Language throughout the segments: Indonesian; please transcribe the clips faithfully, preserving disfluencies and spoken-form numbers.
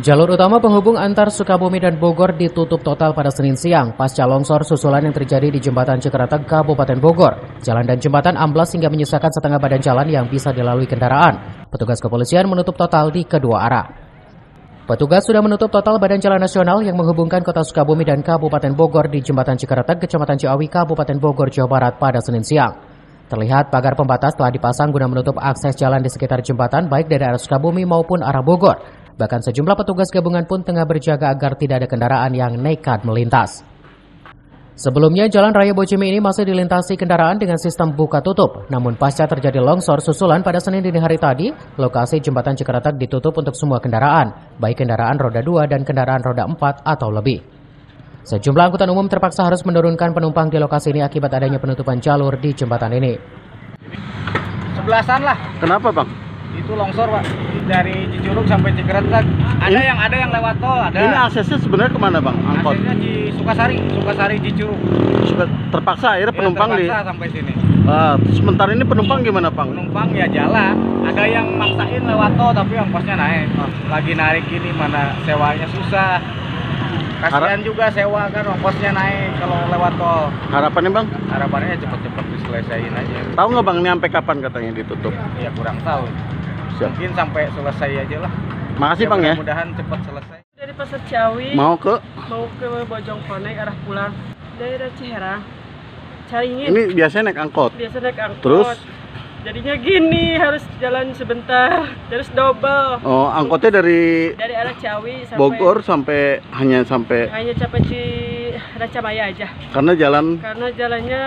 Jalur utama penghubung antar Sukabumi dan Bogor ditutup total pada Senin siang pasca longsor susulan yang terjadi di Jembatan Cikereteg, Kabupaten Bogor. Jalan dan jembatan amblas hingga menyisakan setengah badan jalan yang bisa dilalui kendaraan. Petugas kepolisian menutup total di kedua arah. Petugas sudah menutup total badan jalan nasional yang menghubungkan Kota Sukabumi dan Kabupaten Bogor di Jembatan Cikereteg, Kecamatan Ciawi, Kabupaten Bogor, Jawa Barat pada Senin siang. Terlihat pagar pembatas telah dipasang guna menutup akses jalan di sekitar jembatan baik dari arah Sukabumi maupun arah Bogor. Bahkan sejumlah petugas gabungan pun tengah berjaga agar tidak ada kendaraan yang nekat melintas. Sebelumnya, Jalan Raya Bojimi ini masih dilintasi kendaraan dengan sistem buka-tutup. Namun pasca terjadi longsor susulan pada Senin dini hari tadi, lokasi Jembatan Cikereteg ditutup untuk semua kendaraan, baik kendaraan roda dua dan kendaraan roda empat atau lebih. Sejumlah angkutan umum terpaksa harus menurunkan penumpang di lokasi ini akibat adanya penutupan jalur di jembatan ini. Sebelasan lah. Kenapa, Bang? Itu longsor, Pak, dari Cicurug sampai Cikereteg. Ada ini? yang ada yang lewat tol, ada. Ini aksesnya sebenarnya kemana, Bang? Angkot. Aksesnya di Sukasari, Sukasari Cicurug. Terpaksa akhirnya penumpang ya, terpaksa di sampai sini. Uh, sementara ini penumpang gimana, Bang? Penumpang ya jalan. Ada yang maksain lewat tol tapi ongkosnya naik. Lagi narik ini mana sewanya susah. Kasihan juga sewa kan ongkosnya naik kalau lewat tol. Harapannya, Bang? Harapannya cepat-cepat diselesaiin aja. Tahu nggak, Bang, ini sampai kapan katanya ditutup? Ya kurang tahu. Mungkin sampai selesai aja lah. Makasih, Bang, ya. Mudah-mudahan cepat selesai. Dari Pasar Ciawi mau ke mau ke Bojongkonek arah pulang. Daerah Ciherang. Caringin. Ini biasanya naik angkot. Biasa naik angkot. Terus jadinya gini, harus jalan sebentar, terus double. Oh, angkotnya dari dari arah Ciawi sampai Bogor sampai hanya sampai hanya sampai di Rancamaya aja. Karena jalan Karena jalannya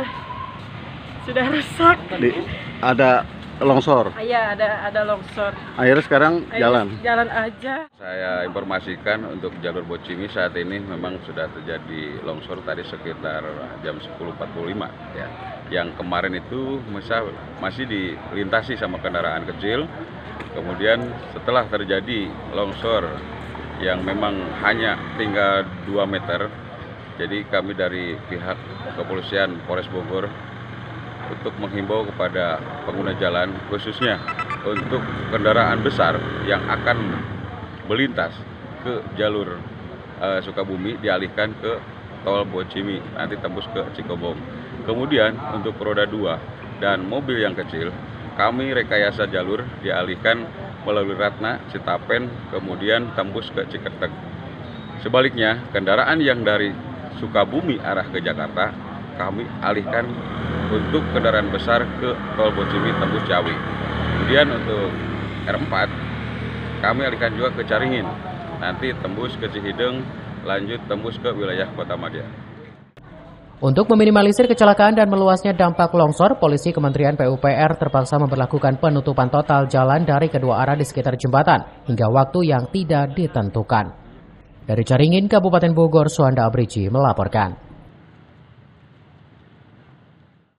sudah rusak. Di, ada longsor. Iya, ada ada longsor. Akhirnya sekarang Akhirnya jalan. Jalan aja. Saya informasikan untuk jalur Bojimi saat ini memang sudah terjadi longsor tadi sekitar jam sepuluh empat puluh lima ya. Yang kemarin itu masih dilintasi sama kendaraan kecil. Kemudian setelah terjadi longsor yang memang hanya tinggal dua meter, jadi kami dari pihak kepolisian Polres Bogor untuk menghimbau kepada pengguna jalan, khususnya untuk kendaraan besar yang akan melintas ke jalur eh, Sukabumi dialihkan ke tol Bojimi, nanti tembus ke Cikobong. Kemudian untuk roda dua dan mobil yang kecil, kami rekayasa jalur dialihkan melalui Ratna, Citapen, kemudian tembus ke Ciketing. Sebaliknya, kendaraan yang dari Sukabumi arah ke Jakarta, kami alihkan untuk kendaraan besar ke tol Bojimi tembus Ciawi. Kemudian untuk R empat kami alihkan juga ke Caringin, nanti tembus ke Cihideng, lanjut tembus ke wilayah Kota Madia. Untuk meminimalisir kecelakaan dan meluasnya dampak longsor, polisi Kementerian P U P R terpaksa memperlakukan penutupan total jalan dari kedua arah di sekitar jembatan hingga waktu yang tidak ditentukan. Dari Caringin, Kabupaten Bogor, Suwanda Abrici melaporkan.